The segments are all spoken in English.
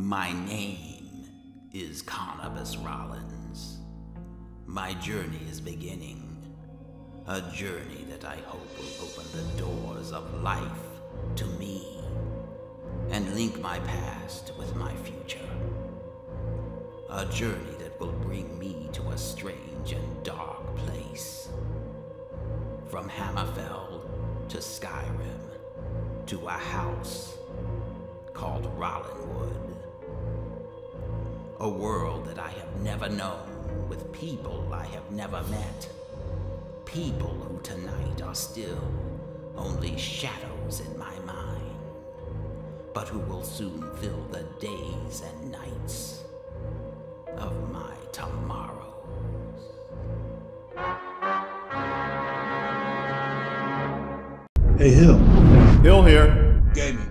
My name is Carnabas Rollins. My journey is beginning. A journey that I hope will open the doors of life to me and link my past with my future. A journey that will bring me to a strange and dark place. From Hammerfell to Skyrim to a house called Rollinwood. A world that I have never known, with people I have never met. People who tonight are still only shadows in my mind, but who will soon fill the days and nights of my tomorrows. Hey, Hill. Hill Here! Gaming.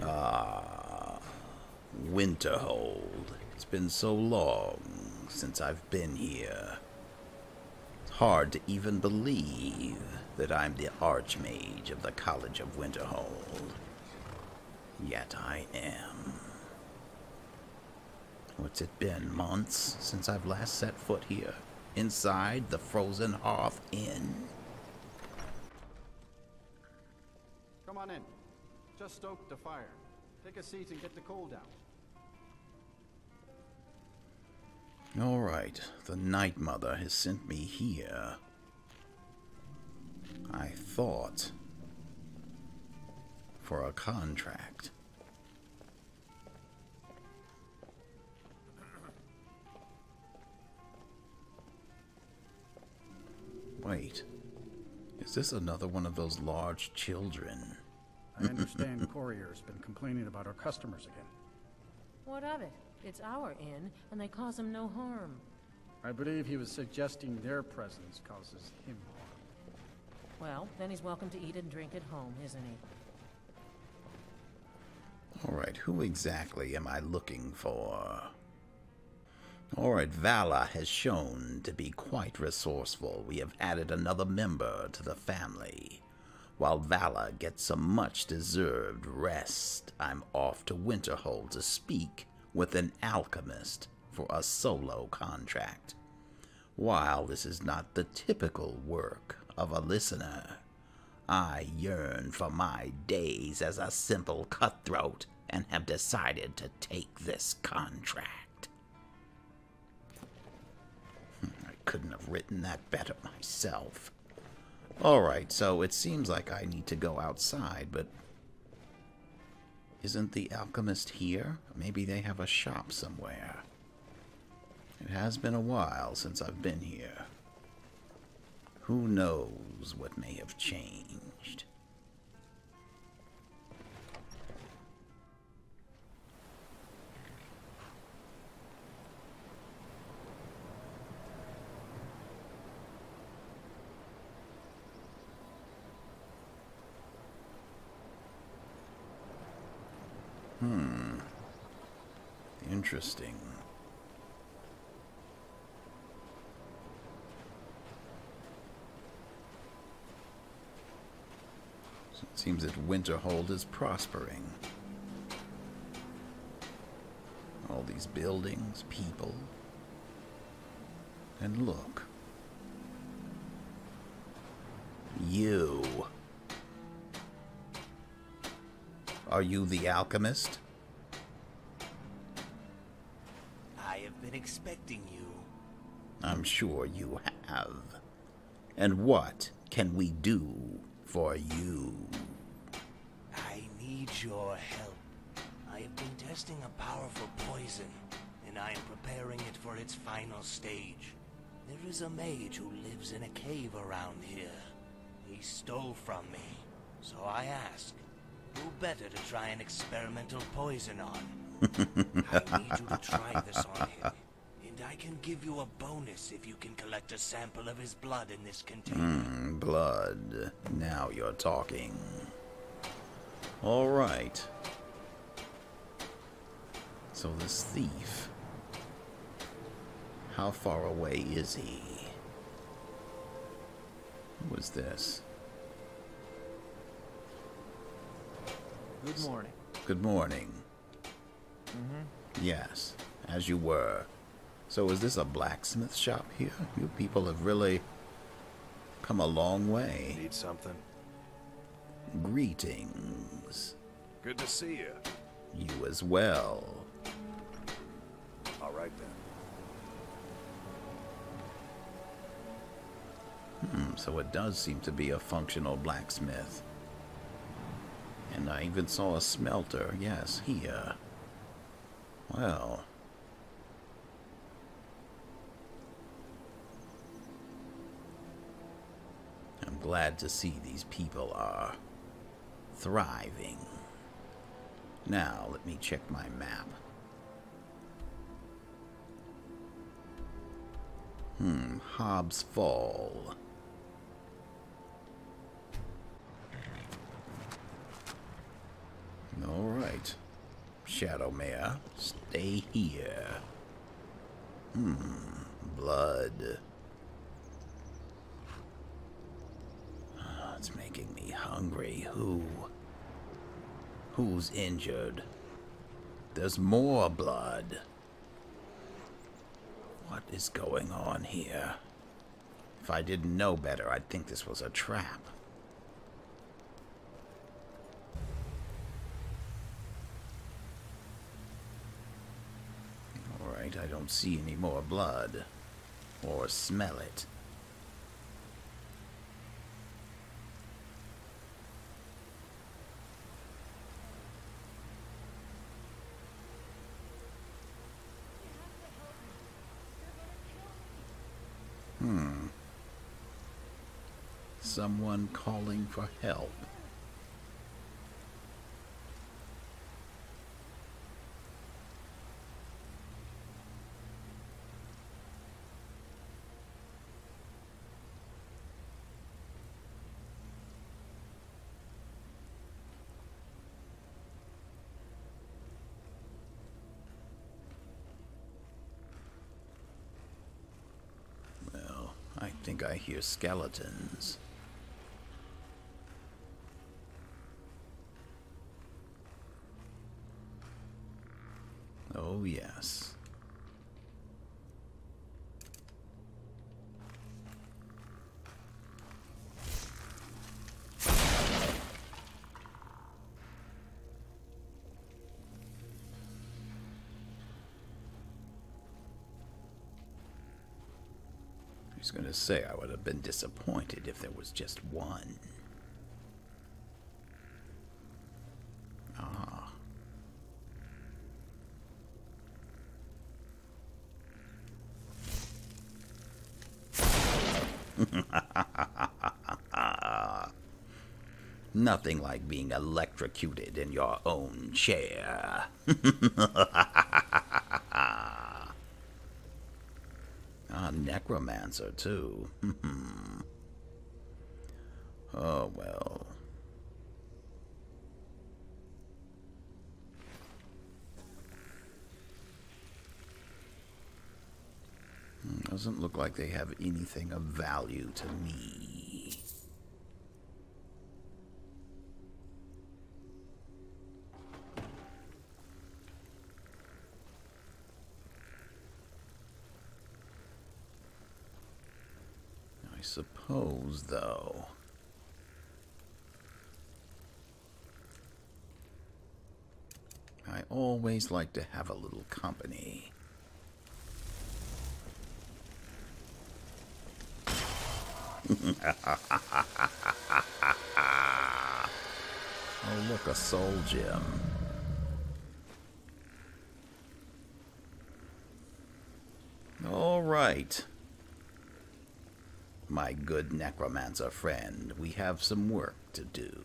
Ah, Winterhold. It's been so long since I've been here. It's hard to even believe that I'm the Archmage of the College of Winterhold. Yet I am. What's it been, months since I've last set foot here, inside the Frozen Hearth Inn? Come on in. Just stoked the fire. Take a seat and get the cold down. All right, the Night Mother has sent me here. I thought for a contract. Wait, is this another one of those large children? I understand Courier's been complaining about our customers again. What of it? It's our inn, and they cause him no harm. I believe he was suggesting their presence causes him harm. Well, then he's welcome to eat and drink at home, isn't he? All right, who exactly am I looking for? All right, Vala has shown to be quite resourceful. We have added another member to the family. While Vala gets some much-deserved rest, I'm off to Winterhold to speak with an alchemist for a solo contract. While this is not the typical work of a listener, I yearn for my days as a simple cutthroat and have decided to take this contract. I couldn't have written that better myself. All right, so it seems like I need to go outside, but isn't the alchemist here? Maybe they have a shop somewhere. It has been a while since I've been here. Who knows what may have changed? Interesting. So it seems that Winterhold is prospering. All these buildings, people, and look. You. Are you the alchemist? Been expecting you. I'm sure you have. And what can we do for you? I need your help. I have been testing a powerful poison, and I am preparing it for its final stage. There is a mage who lives in a cave around here. He stole from me, so I ask, who better to try an experimental poison on? I need you to try this on him, and I can give you a bonus if you can collect a sample of his blood in this container. Blood. Now you're talking. All right. So this thief, how far away is he? Who is this? Good morning. Good morning. Mm-hmm. Yes, as you were. So is this a blacksmith shop here? You people have really come a long way. Need something? Greetings. Good to see you. You as well. All right then. Hmm, so it does seem to be a functional blacksmith. And I even saw a smelter, yes, here. Well. I'm glad to see these people are thriving. Now, let me check my map. Hmm, Hobbs Fall. Alright. Shadowmere, stay here. Hmm, blood. Oh, it's making me hungry. Who's injured? There's more blood. What is going on here? If I didn't know better, I'd think this was a trap. Alright, I don't see any more blood. Or smell it. Hmm. Someone calling for help. I think I hear skeletons. Oh, yes. I was going to say, I would have been disappointed if there was just one. Ah. Nothing like being electrocuted in your own chair. A necromancer, too. Oh, well. Doesn't look like they have anything of value to me. I suppose, though. I always like to have a little company. Oh, look, a soul gem. All right. My good necromancer friend, we have some work to do.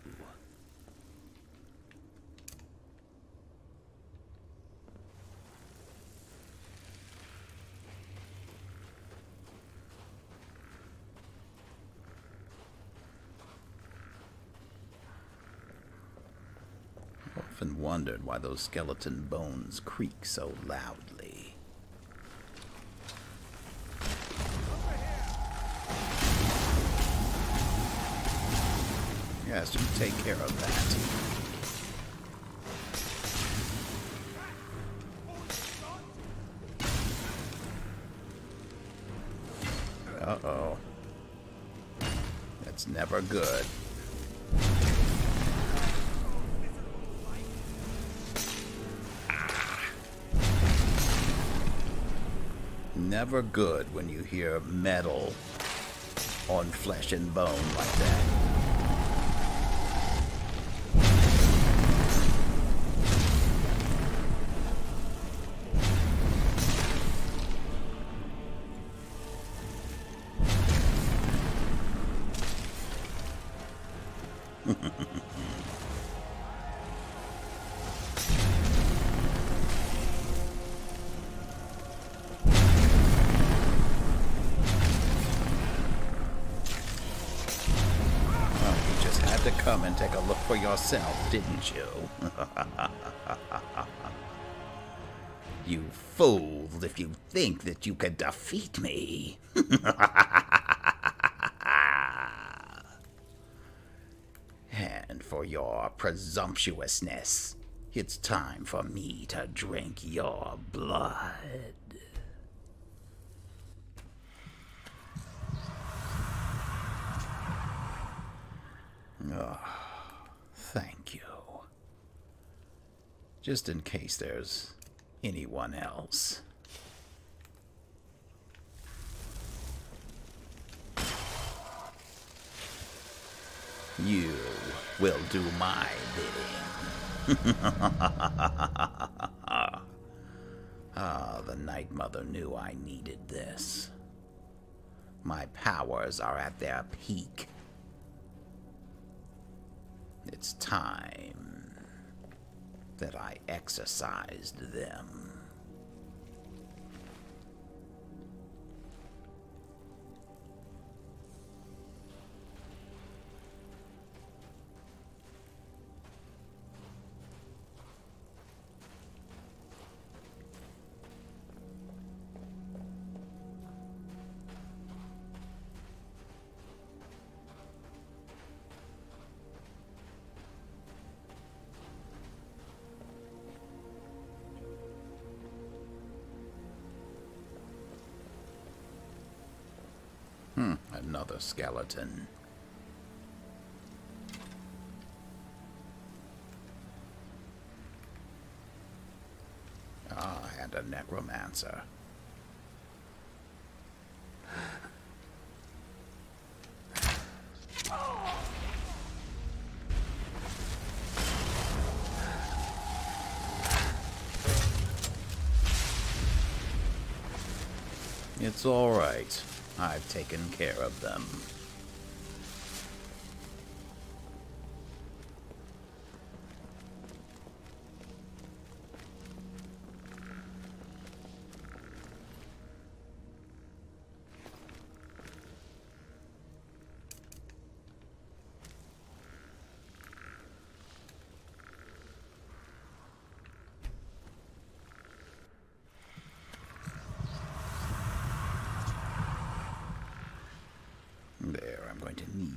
I often wondered why those skeleton bones creak so loudly. Yes, you take care of that. Uh-oh. That's never good. Never good when you hear metal on flesh and bone like that. Yourself, didn't you? You fool, if you think that you can defeat me. And for your presumptuousness, it's time for me to drink your blood. Oh. Thank you. Just in case there's anyone else. You will do my bidding. Ah, the Night Mother knew I needed this. My powers are at their peak. It's time that I exercised them. Another skeleton. Ah, and a necromancer. It's all right. I've taken care of them.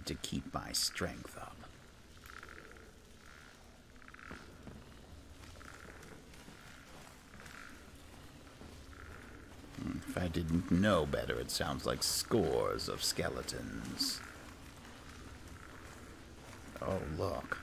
To keep my strength up. If I didn't know better, it sounds like scores of skeletons. Oh, look.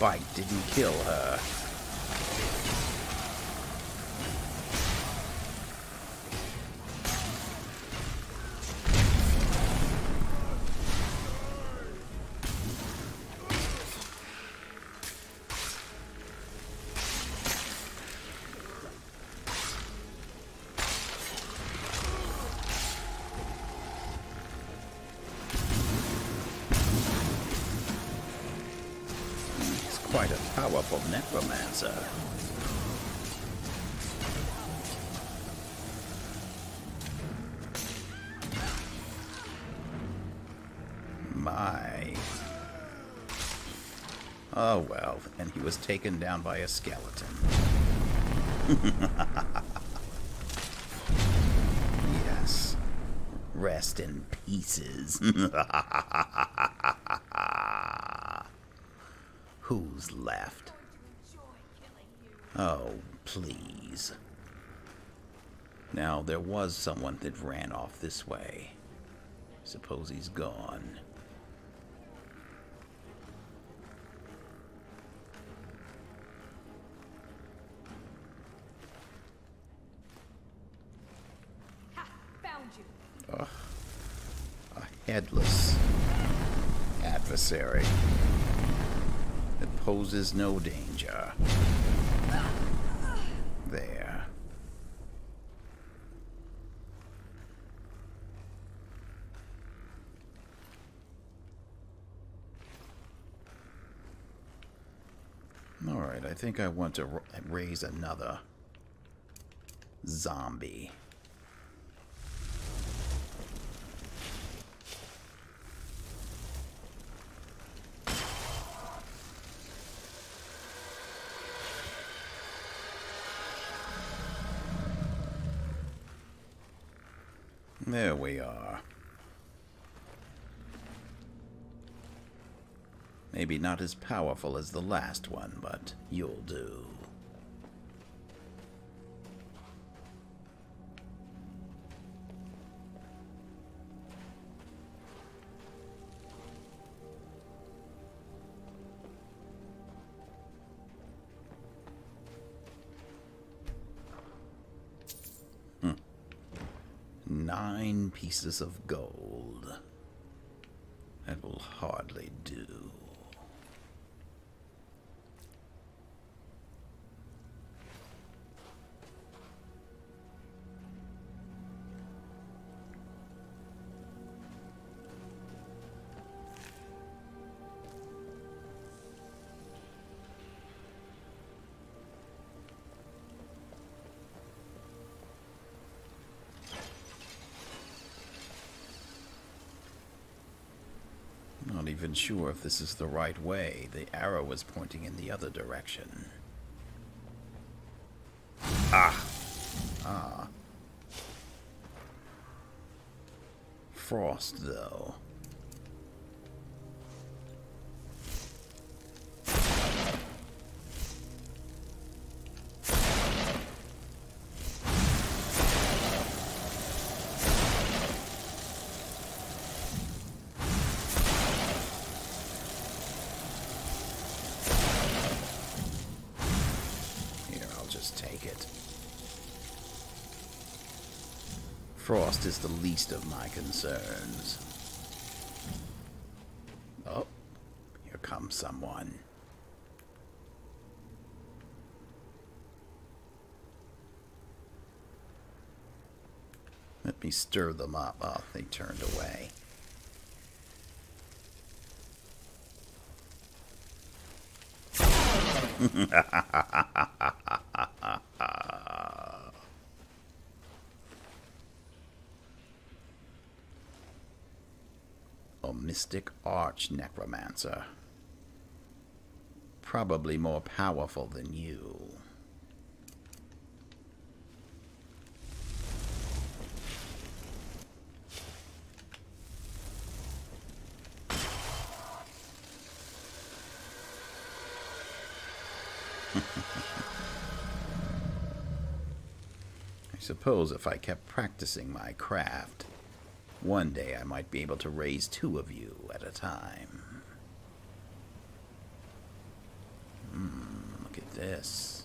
Bite didn't kill her. Quite a powerful necromancer. My. Oh well, and he was taken down by a skeleton. Yes, rest in pieces. Who's left? Oh, please. Now, there was someone that ran off this way. Suppose he's gone. Ugh. A headless adversary that poses no danger. There. All right, I think I want to raise another zombie. There we are. Maybe not as powerful as the last one, but you'll do. Pieces of gold. That will hardly do. Even sure if this is the right way. The arrow was pointing in the other direction. Ah. Frost, though. Frost is the least of my concerns. Oh, here comes someone. Let me stir them up. Oh, they turned away. Mystic Arch Necromancer. Probably more powerful than you. I suppose if I kept practicing my craft, one day I might be able to raise two of you at a time. Look at this.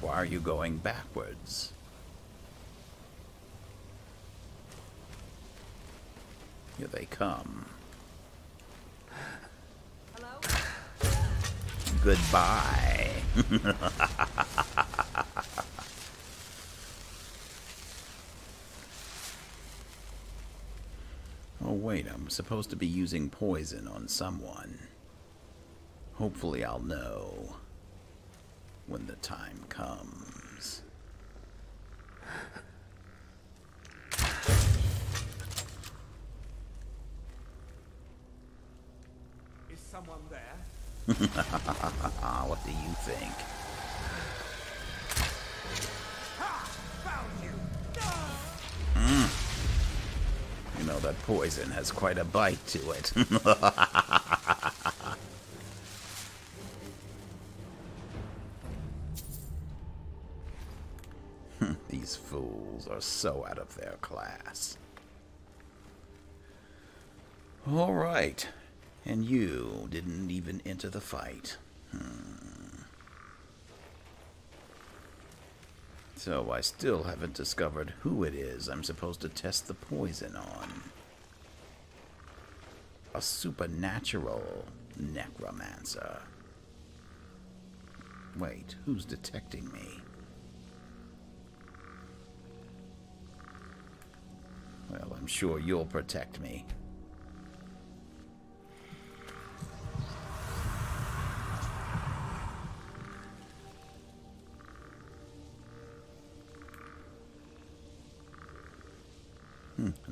Why are you going backwards? Here they come. Hello? goodbye. Oh wait, I'm supposed to be using poison on someone. Hopefully I'll know when the time comes. Is someone there? What do you think? Ha! Found you! No! You know that poison has quite a bite to it. These fools are so out of their class. All right. And you didn't even enter the fight. So I still haven't discovered who it is I'm supposed to test the poison on. A supernatural necromancer. Wait, who's detecting me? Well, I'm sure you'll protect me.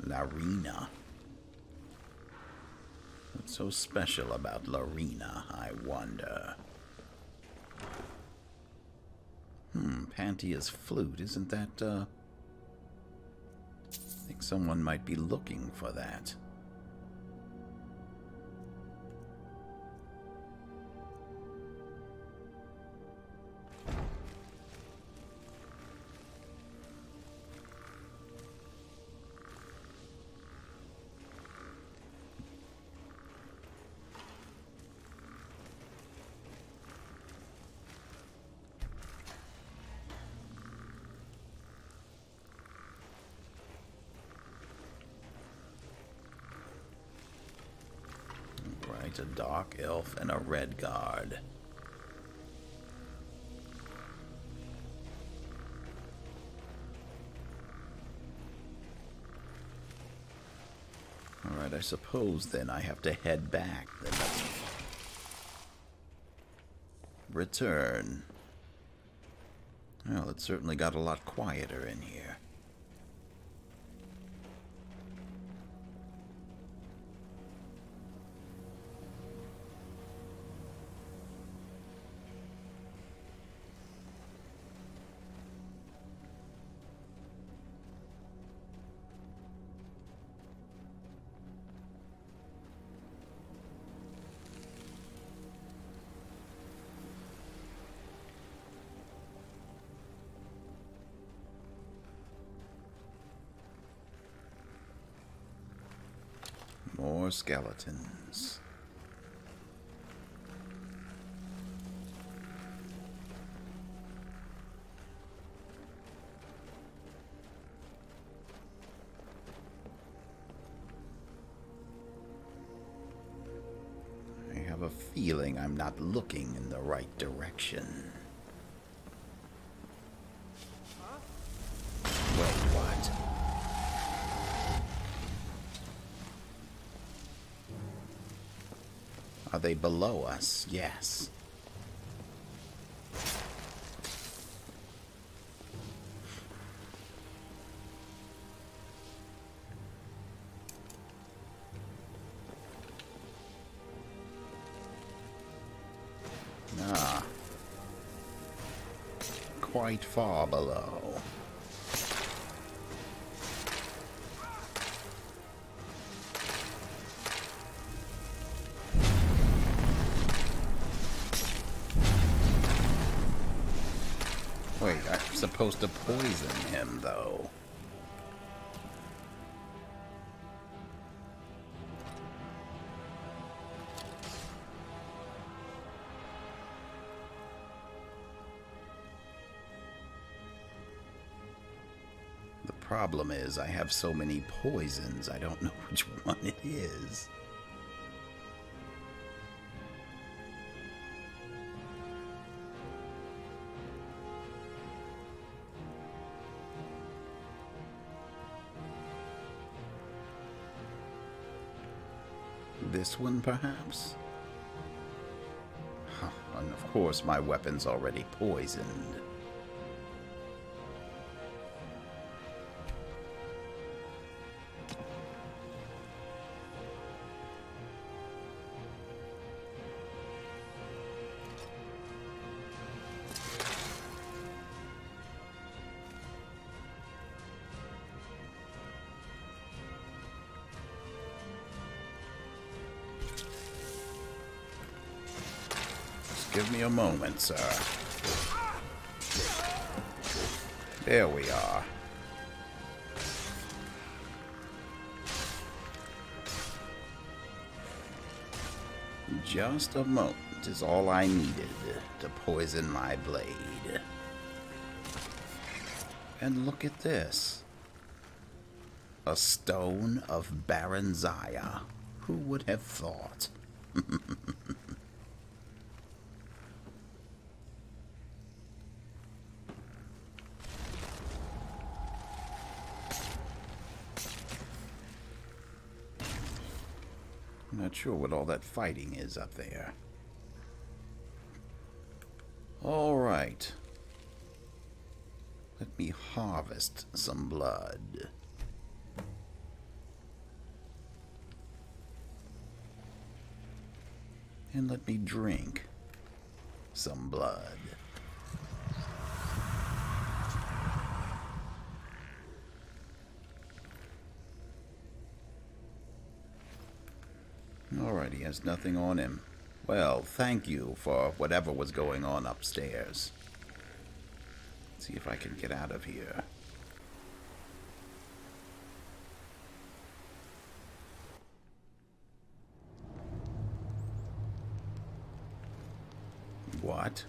Larina. What's so special about Larina, I wonder? Pantia's flute, isn't that, I think someone might be looking for that. A dark elf and a red guard. All right, I suppose then I have to head back. Then return. Well, it certainly got a lot quieter in here. More skeletons. I have a feeling I'm not looking in the right direction. Are they below us? Yes. Ah. Quite far below. Wait, I'm supposed to poison him, though. The problem is I have so many poisons, I don't know which one it is. This one, perhaps? And of course, my weapon's already poisoned. Give me a moment, sir. There we are. Just a moment is all I needed to poison my blade. And look at this. A stone of Baron Zaya. Who would have thought? Not sure what all that fighting is up there. All right. Let me harvest some blood. And let me drink some blood. Alright, he has nothing on him. Well, thank you for whatever was going on upstairs. Let's see if I can get out of here. What?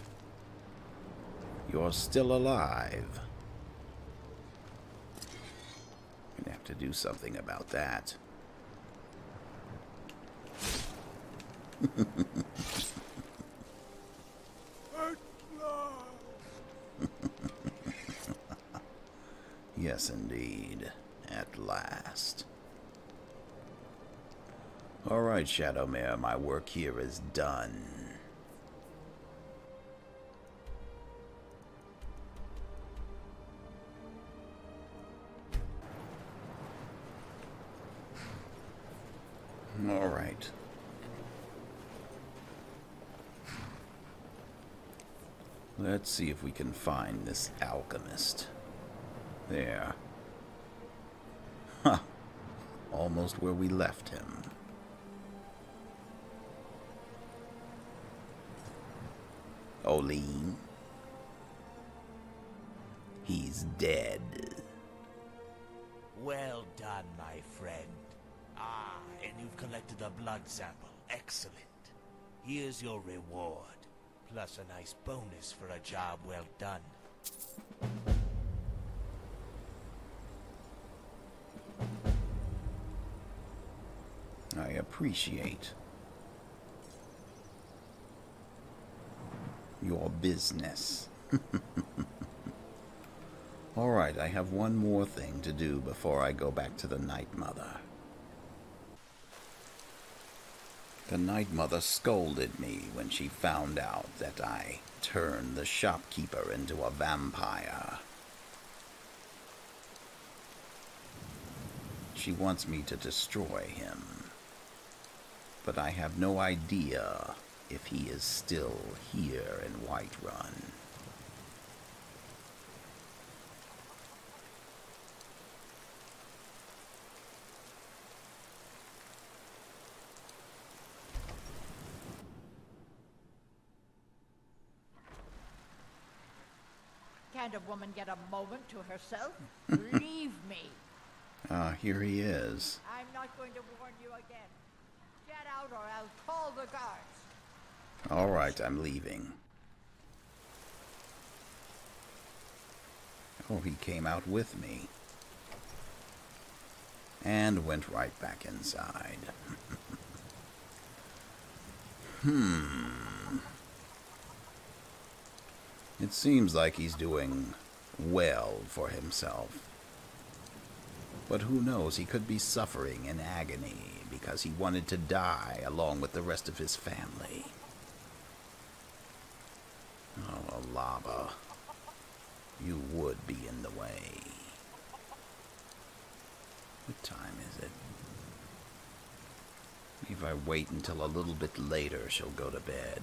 You're still alive. Gonna have to do something about that. Yes, indeed. At last. All right, Shadowmere, my work here is done. All right. Let's see if we can find this alchemist. There. Huh. Almost where we left him. Olin. He's dead. Well done, my friend. Ah, and you've collected a blood sample. Excellent. Here's your reward. Plus a nice bonus for a job well done. I appreciate your business. All right, I have one more thing to do before I go back to the Night Mother. The Night Mother scolded me when she found out that I turned the shopkeeper into a vampire. She wants me to destroy him, but I have no idea if he is still here in Whiterun. Can't a woman get a moment to herself? Leave me. Ah, here he is. I'm not going to warn you again. Get out or I'll call the guards. All right, I'm leaving. Oh, he came out with me. And went right back inside. It seems like he's doing well for himself. But who knows, he could be suffering in agony because he wanted to die along with the rest of his family. Oh, Olava, you would be in the way. What time is it? If I wait until a little bit later, she'll go to bed.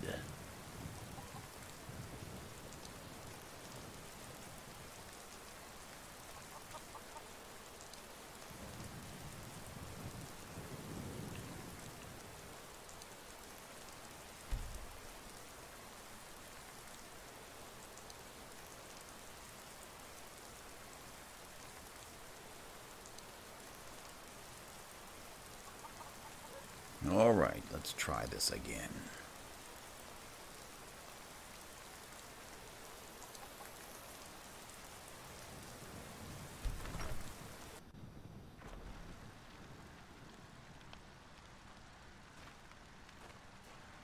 Alright, let's try this again.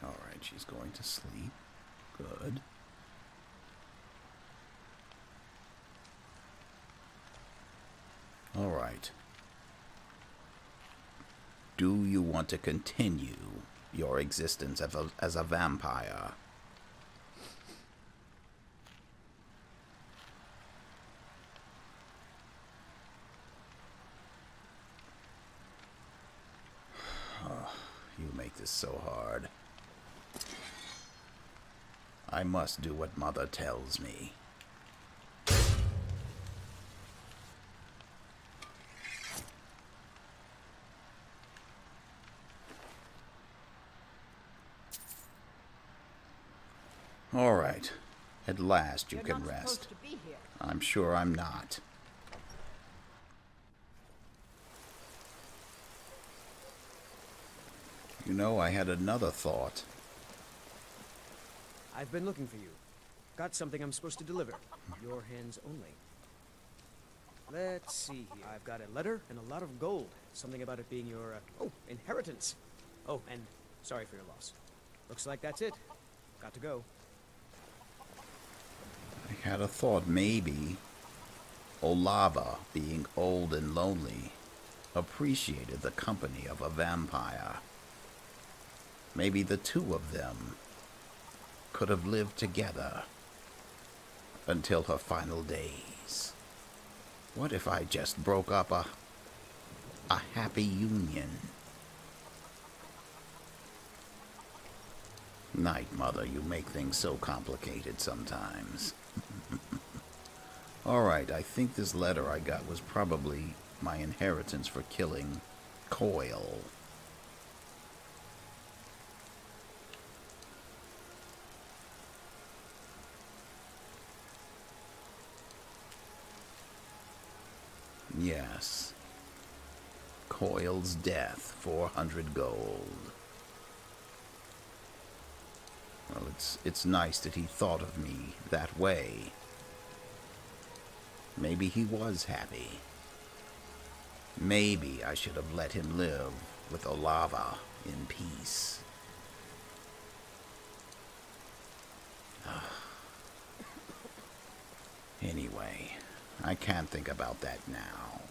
Alright, she's going to sleep. Good. Alright. Do you want to continue your existence as a vampire? Oh, you make this so hard. I must do what Mother tells me. All right. At last you can rest. I'm sure I'm not. You know, I had another thought. I've been looking for you. Got something I'm supposed to deliver. Your hands only. Let's see here. I've got a letter and a lot of gold. Something about it being your, inheritance. Oh, and sorry for your loss. Looks like that's it. Got to go. I had a thought, maybe Olava, being old and lonely, appreciated the company of a vampire. Maybe the two of them could have lived together until her final days. What if I just broke up a happy union? Night Mother, you make things so complicated sometimes. Alright, I think this letter I got was probably my inheritance for killing Coil. Yes. Coil's death, 400 gold. Well, it's nice that he thought of me that way. Maybe he was happy. Maybe I should have let him live with Olava in peace. Anyway, I can't think about that now.